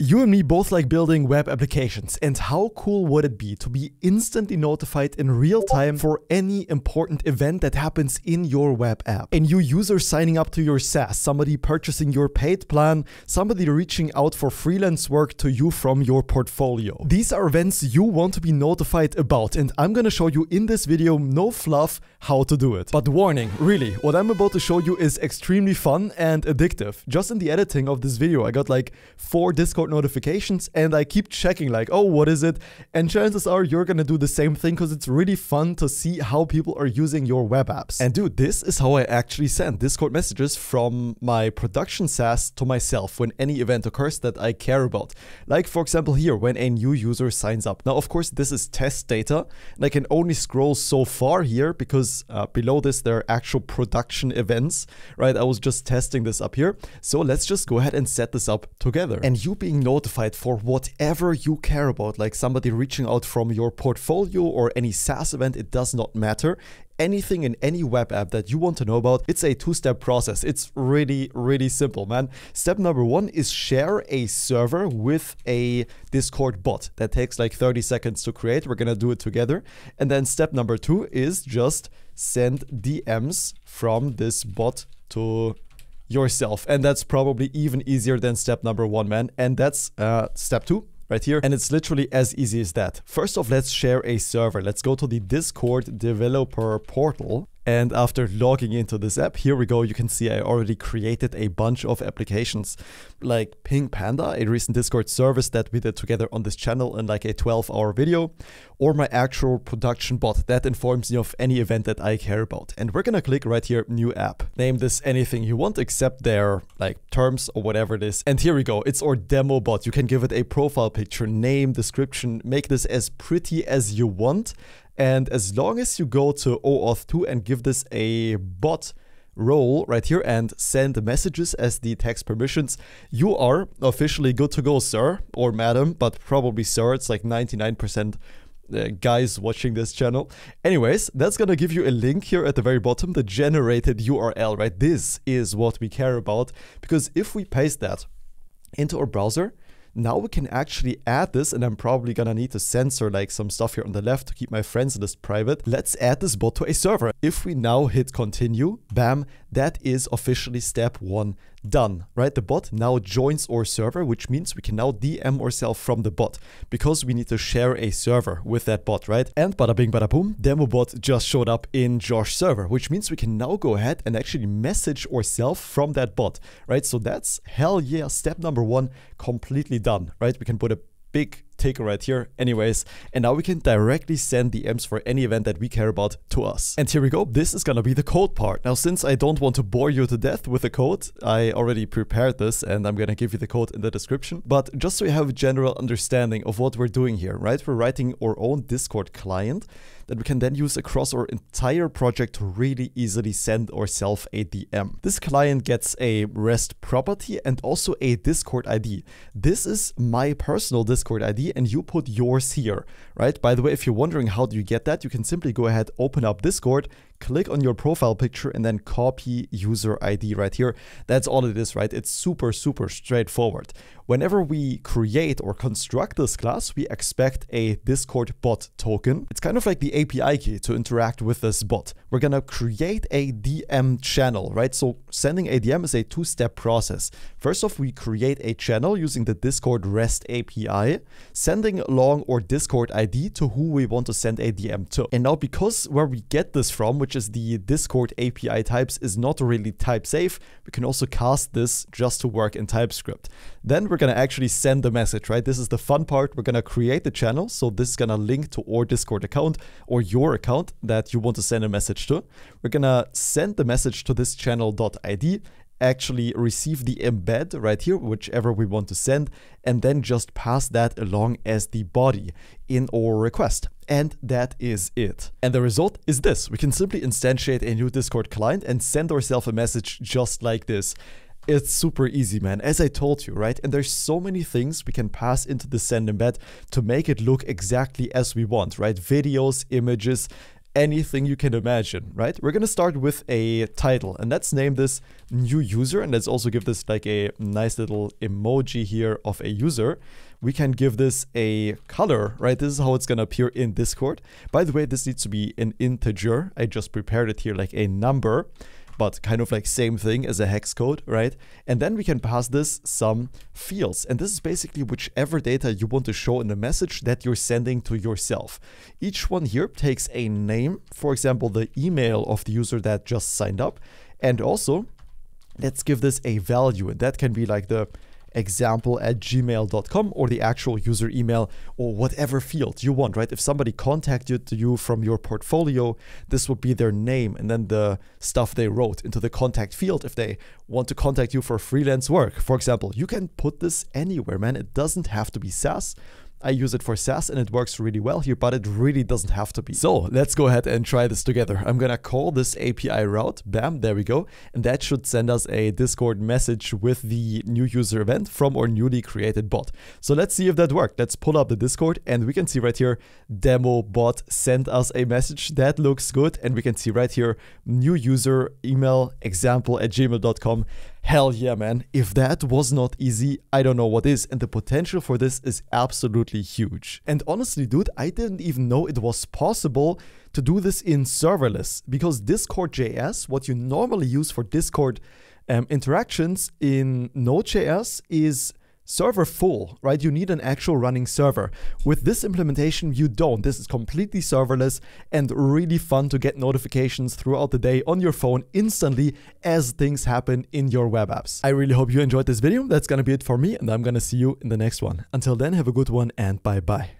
You and me both like building web applications, and how cool would it be to be instantly notified in real time for any important event that happens in your web app? A new user signing up to your SaaS, somebody purchasing your paid plan, somebody reaching out for freelance work to you from your portfolio. These are events you want to be notified about, and I'm gonna show you in this video, no fluff, how to do it. But warning, really, what I'm about to show you is extremely fun and addictive. Just in the editing of this video, I got like 4 Discord notifications, and I keep checking like, oh, what is it? And chances are you're gonna do the same thing, because it's really fun to see how people are using your web apps. And dude, this is how I actually send Discord messages from my production SaaS to myself when any event occurs that I care about. Like for example here, when a new user signs up. Now of course this is test data, and I can only scroll so far here because below this there are actual production events, right? I was just testing this up here. So let's just go ahead and set this up together. And you being notified for whatever you care about, like somebody reaching out from your portfolio or any SaaS event, it does not matter. Anything in any web app that you want to know about, it's a 2-step process. It's really, really simple, man. Step number 1 is share a server with a Discord bot. That takes like 30 seconds to create. We're gonna do it together. And then step number 2 is just send DMs from this bot to yourself. And that's probably even easier than step number 1, man. And that's step 2 right here. And it's literally as easy as that. First off, let's share a server. Let's go to the Discord developer portal. And after logging into this app, here we go, you can see I already created a bunch of applications like Ping Panda, a recent Discord service that we did together on this channel in like a 12-hour video, or my actual production bot that informs me of any event that I care about. And we're gonna click right here, new app. Name this anything you want except their like terms or whatever it is. And here we go, it's our demo bot. You can give it a profile picture, name, description, make this as pretty as you want. And as long as you go to OAuth2 and give this a bot role right here and send messages as the text permissions, you are officially good to go, sir or madam, but probably sir. It's like 99% guys watching this channel. Anyways, that's gonna give you a link here at the very bottom, the generated URL, right? This is what we care about, because if we paste that into our browser, now we can actually add this, and I'm probably gonna need to censor like some stuff here on the left to keep my friends list private. Let's add this bot to a server. If we now hit continue, bam, that is officially step 1 done, right? The bot now joins our server, which means we can now DM ourselves from the bot, because we need to share a server with that bot, right? And bada bing, bada boom, demo bot just showed up in Josh's server, which means we can now go ahead and actually message ourselves from that bot, right? So that's, hell yeah, step number 1 completely done, right? We can put a big tick right here anyways, and now we can directly send DMs for any event that we care about to us. And here we go, this is gonna be the code part. Now, since I don't want to bore you to death with the code, I already prepared this, and I'm gonna give you the code in the description, but just so you have a general understanding of what we're doing here, right? We're writing our own Discord client that we can then use across our entire project to really easily send ourselves a DM. This client gets a REST property and also a Discord ID. This is my personal Discord ID, and you put yours here, right? By the way, if you're wondering how do you get that, you can simply go ahead, open up Discord, click on your profile picture, and then copy user ID right here. That's all it is, right? It's super, super straightforward. Whenever we create or construct this class, we expect a Discord bot token. It's kind of like the API key to interact with this bot. We're gonna create a DM channel, right? So sending a DM is a 2-step process. First off, we create a channel using the Discord REST API, sending along our Discord ID to who we want to send a DM to. And now, because where we get this from, which is the Discord API types, is not really type safe, we can also cast this just to work in TypeScript. Then we're gonna actually send the message, right? This is the fun part. We're gonna create the channel. So this is gonna link to our Discord account or your account that you want to send a message to. We're gonna send the message to this channel.id, actually receive the embed right here, whichever we want to send, and then just pass that along as the body in our request. And that is it. And the result is this. We can simply instantiate a new Discord client and send ourselves a message just like this. It's super easy, man, as I told you, right? And there's so many things we can pass into the send embed to make it look exactly as we want, right? Videos, images, anything you can imagine, right? We're gonna start with a title, and let's name this new user, and let's also give this like a nice little emoji here of a user. We can give this a color, right? This is how it's gonna appear in Discord. By the way, this needs to be an integer. I just prepared it here like a number, but kind of like same thing as a hex code, right? And then we can pass this some fields. And this is basically whichever data you want to show in the message that you're sending to yourself. Each one here takes a name, for example, the email of the user that just signed up. And also, let's give this a value. And that can be like the example@gmail.com or the actual user email or whatever field you want, right? If somebody contacted you from your portfolio, this would be their name and then the stuff they wrote into the contact field. If they want to contact you for freelance work, for example, you can put this anywhere, man. It doesn't have to be SaaS. I use it for SaaS and it works really well here, but it really doesn't have to be. So let's go ahead and try this together. I'm gonna call this API route, bam, there we go. And that should send us a Discord message with the new user event from our newly created bot. So let's see if that worked. Let's pull up the Discord and we can see right here, demo bot sent us a message. That looks good. And we can see right here, new user email example@gmail.com. Hell yeah, man. If that was not easy, I don't know what is. And the potential for this is absolutely huge. And honestly, dude, I didn't even know it was possible to do this in serverless, because Discord.js, what you normally use for Discord interactions in Node.js is server full, right? You need an actual running server. With this implementation, you don't. This is completely serverless and really fun to get notifications throughout the day on your phone instantly as things happen in your web apps. I really hope you enjoyed this video. That's gonna be it for me, and I'm gonna see you in the next one. Until then, have a good one and bye-bye.